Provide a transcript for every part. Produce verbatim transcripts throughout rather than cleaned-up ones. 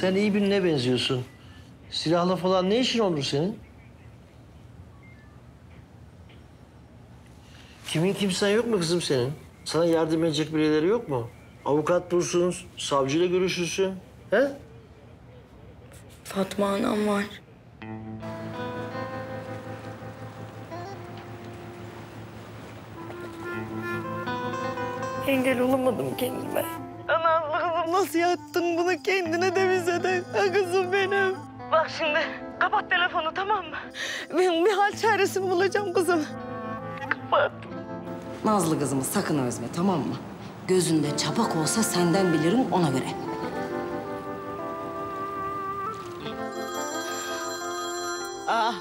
Sen iyi birine benziyorsun. Silahla falan ne işin olur senin? Kimin kimsen yok mu kızım senin? Sana yardım edecek birileri yok mu? Avukat bulsun, savcıyla görüşürsün. He? Fatma Hanım var. Engel olamadım kendime. Anam kızım nasıl yattın bunu kendine de bize de. Ha kızım benim. Bak şimdi kapat telefonu tamam mı? Ben bir hal çaresini bulacağım kızım. Kapat. Nazlı kızımı sakın özme tamam mı? Gözünde çapak olsa senden bilirim ona göre. Aa,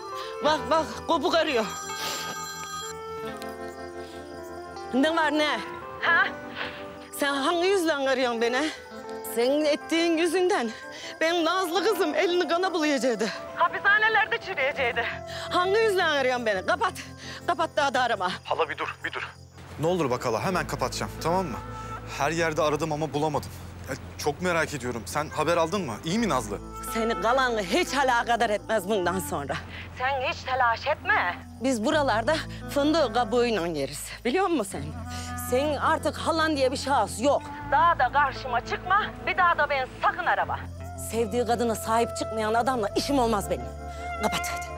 bak bak kopuk arıyor. Ne var ne? Ha? Sen hangi yüzle arıyorsun beni? Senin ettiğin yüzünden benim Nazlı kızım elini kana bulayacaktı. Hapishanelerde çürüyecekti. Hangi yüzle arıyorsun beni? Kapat. Kapat daha da arama. Hala bir dur, bir dur. Ne olur bak hala hemen kapatacağım tamam mı? Her yerde aradım ama bulamadım. Ya, çok merak ediyorum. Sen haber aldın mı? İyi mi Nazlı? Seni kalanı hiç alakadar etmez bundan sonra. Sen hiç telaş etme. Biz buralarda fındığı kabuğuyla yeriz. Biliyor musun sen? Senin artık halan diye bir şahıs yok. Daha da karşıma çıkma, bir daha da beni sakın arama. Sevdiği kadına sahip çıkmayan adamla işim olmaz benim. Kapat hadi.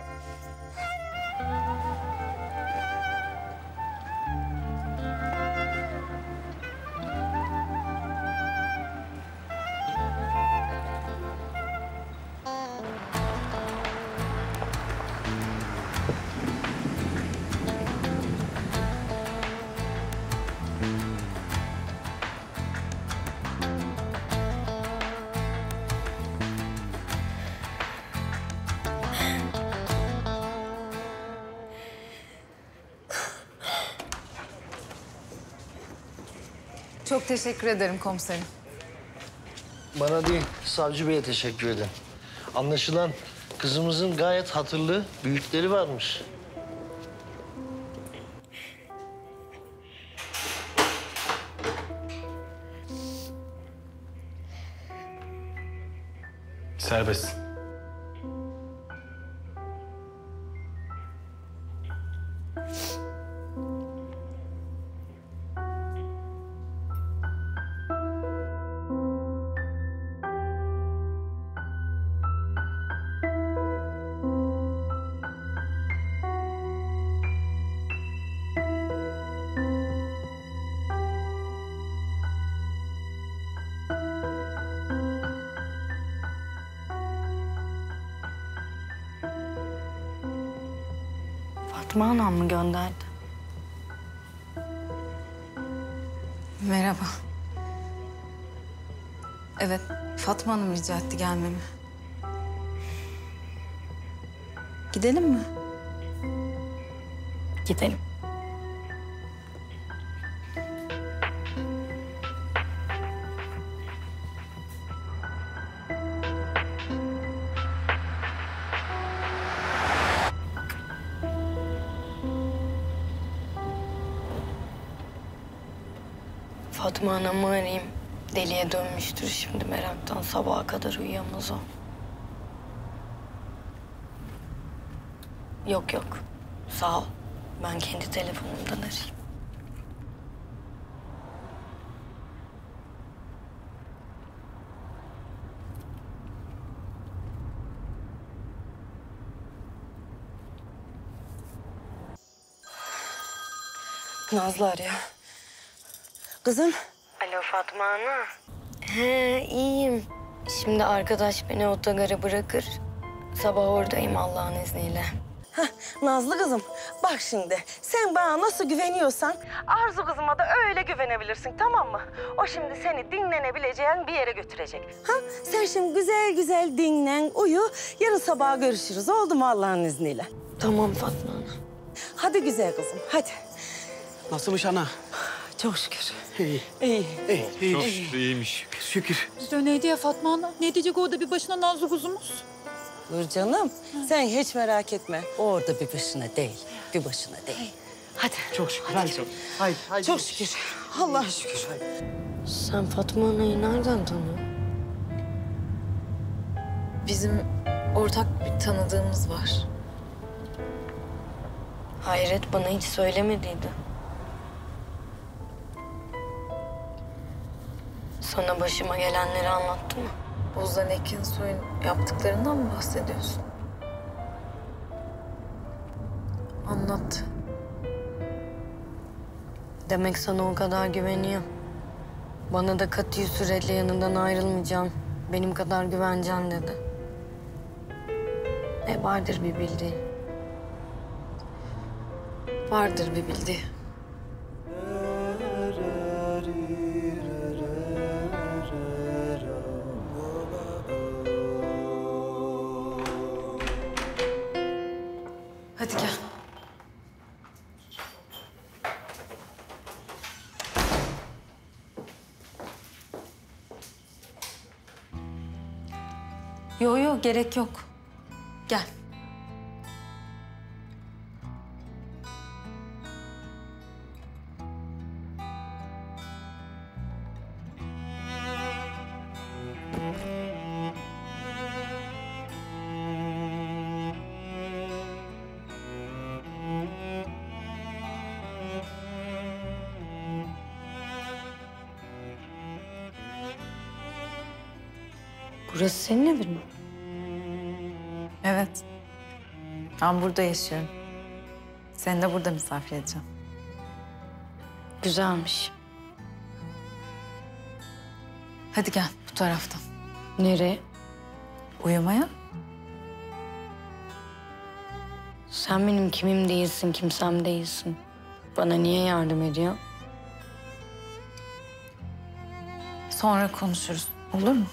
Çok teşekkür ederim komiserim. Bana değil, savcı beye teşekkür ederim. Anlaşılan kızımızın gayet hatırlı büyükleri varmış. Serbest. Fatma Hanım mı gönderdi? Merhaba. Evet, Fatma Hanım rica etti gelmemi. Gidelim mi? Gidelim. Fatma Hanım'ı arayayım. Deliye dönmüştür şimdi meraktan. Sabaha kadar uyuyamaz o. Yok yok. Sağ ol. Ben kendi telefonumdan arayayım. Nazlı arıyor. Kızım. Alo Fatma Hanım. He iyiyim. Şimdi arkadaş beni otogara bırakır. Sabah oradayım Allah'ın izniyle. Hah Nazlı kızım bak şimdi sen bana nasıl güveniyorsan Arzu kızıma da öyle güvenebilirsin tamam mı? O şimdi seni dinlenebileceğin bir yere götürecek. Ha sen şimdi güzel güzel dinlen uyu yarın sabaha görüşürüz oldu mu Allah'ın izniyle? Tamam Fatma Hanım. Hadi güzel kızım hadi. Nasılmış ana? Çok şükür. İyi. İyi. İyi. İyi. Çok şükür iyiymiş. Şükür. Bize neydi ya Fatma Hanım? Ne diyecek orada bir başına Nazlı kuzumuz? Dur canım. Hı. Sen hiç merak etme. Orada bir başına değil. Bir başına değil. Hey. Hadi. Çok şükür. Hadi. Hadi. Haydi. Haydi. Çok şükür. Allah'a şükür. Haydi. Sen Fatma Ana'yı nereden tanıyorsun? Bizim ortak bir tanıdığımız var. Hayret, bana hiç söylemediydi. Sana başıma gelenleri anlattı mı? Ozan Ekinsoy'un yaptıklarından mı bahsediyorsun? Anlattı. Demek sana o kadar güveniyor. Bana da katı süreyle yanından ayrılmayacağım, benim kadar güveneceğim dedi. E vardır bir bildiği. Vardır bir bildiği. Hadi gel. Yo yo, gerek yok. Gel. Burası senin evin mi? Evet. Ben burada yaşıyorum. Seni de burada misafir edeceğim. Güzelmiş. Hadi gel bu taraftan. Nereye? Uyumaya. Sen benim kimim değilsin, kimsem değilsin. Bana niye yardım ediyor? Sonra konuşuruz, olur mu?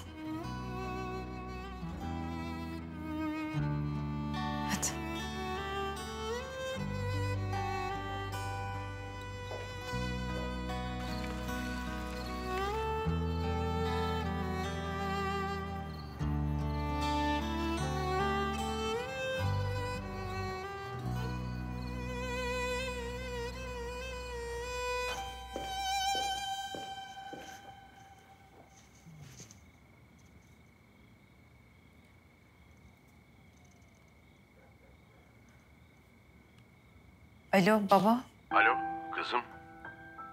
Alo baba. Alo kızım.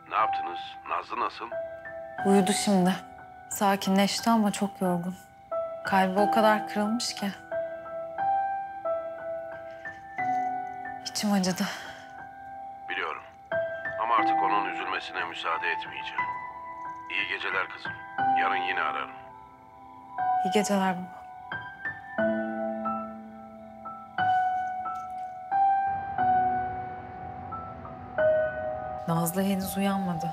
Ne yaptınız? Nazlı nasıl? Uyudu şimdi. Sakinleşti ama çok yorgun. Kalbi o kadar kırılmış ki. İçim acıdı. Biliyorum. Ama artık onun üzülmesine müsaade etmeyeceğim. İyi geceler kızım. Yarın yine ararım. İyi geceler baba. Nazlı henüz uyanmadı.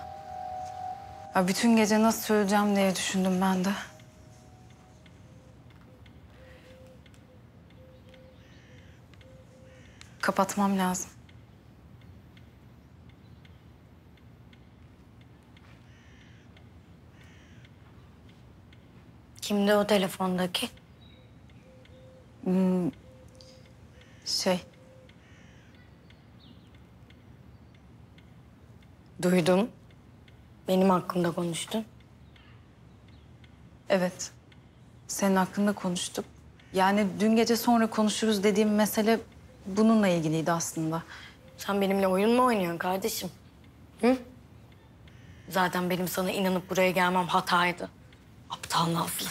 Ya bütün gece nasıl söyleyeceğim diye düşündüm ben de. Kapatmam lazım. Kimdi o telefondaki? Hmm, şey... Duydum. Benim hakkımda konuştun. Evet. Senin hakkında konuştuk. Yani dün gece sonra konuşuruz dediğim mesele bununla ilgiliydi aslında. Sen benimle oyun mu oynuyorsun kardeşim? Hı? Zaten benim sana inanıp buraya gelmem hataydı. Aptal Nazlı.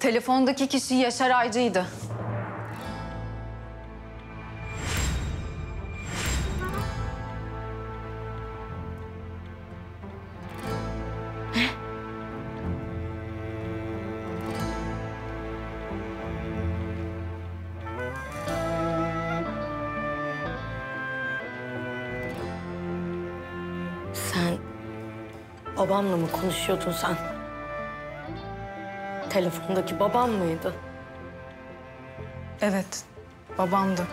Telefondaki kişi Yaşar Aycı'ydı. Babamla mı konuşuyordun sen? Telefondaki babam mıydı? Evet, babamdı.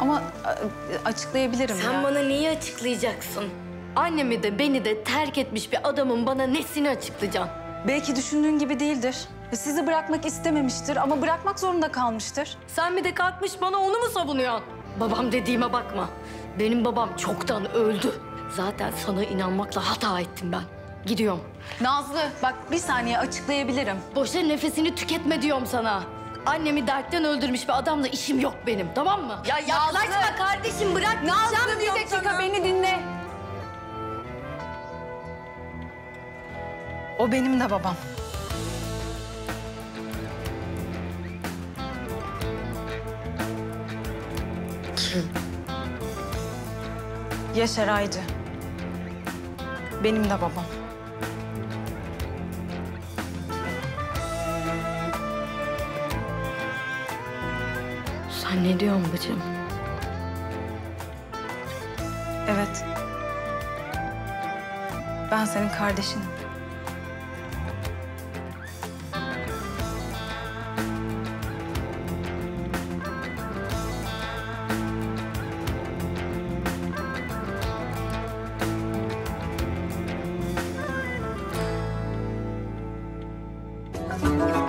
Ama açıklayabilirim ya. Sen bana niye açıklayacaksın? Annemi de beni de terk etmiş bir adamın bana nesini açıklayacaksın? Belki düşündüğün gibi değildir. Sizi bırakmak istememiştir ama bırakmak zorunda kalmıştır. Sen mi de kalkmış bana onu mu savunuyorsun? Babam dediğime bakma. Benim babam çoktan öldü. Zaten sana inanmakla hata ettim ben. Gidiyorum. Nazlı bak bir saniye açıklayabilirim. Boşa nefesini tüketme diyorum sana. Annemi dertten öldürmüş bir adamla işim yok benim, tamam mı? Ya yaklaşma kardeşim, bırak. Ne yapacağım bir dakika, beni dinle. O benim de babam. Kim? Yaşar Aycı. Benim de babam. Sen ne diyorsun bacım? Evet. Ben senin kardeşinim. Thank you.